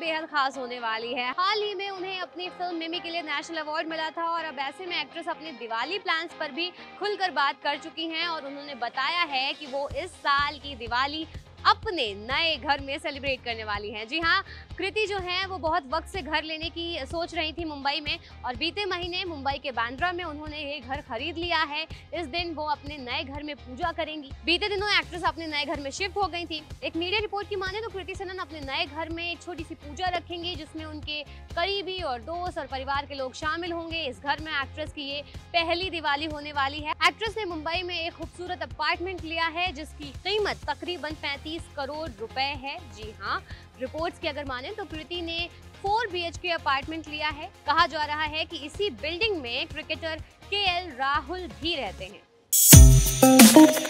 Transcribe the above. बेहद खास होने वाली है। हाल ही में उन्हें अपनी फिल्म मिमी के लिए नेशनल अवार्ड मिला था और अब ऐसे में एक्ट्रेस अपने दिवाली प्लान्स पर भी खुलकर बात कर चुकी हैं और उन्होंने बताया है कि वो इस साल की दिवाली अपने नए घर में सेलिब्रेट करने वाली हैं। जी हाँ, कृति जो हैं वो बहुत वक्त से घर लेने की सोच रही थी मुंबई में और बीते महीने मुंबई के बांद्रा में उन्होंने ये घर खरीद लिया है। इस दिन वो अपने नए घर में पूजा करेंगी। बीते दिनों एक्ट्रेस अपने नए घर में शिफ्ट हो गई थी। एक मीडिया रिपोर्ट की माने तो कृति सनन अपने नए घर में एक छोटी सी पूजा रखेंगी जिसमें उनके करीबी और दोस्त और परिवार के लोग शामिल होंगे। इस घर में एक्ट्रेस की ये पहली दिवाली होने वाली है। एक्ट्रेस ने मुंबई में एक खूबसूरत अपार्टमेंट लिया है जिसकी कीमत तकरीबन 35 करोड़ रुपए है। जी हाँ, रिपोर्ट्स की अगर माने तो कृति ने 4 BHK अपार्टमेंट लिया है। कहा जा रहा है कि इसी बिल्डिंग में क्रिकेटर KL राहुल भी रहते हैं।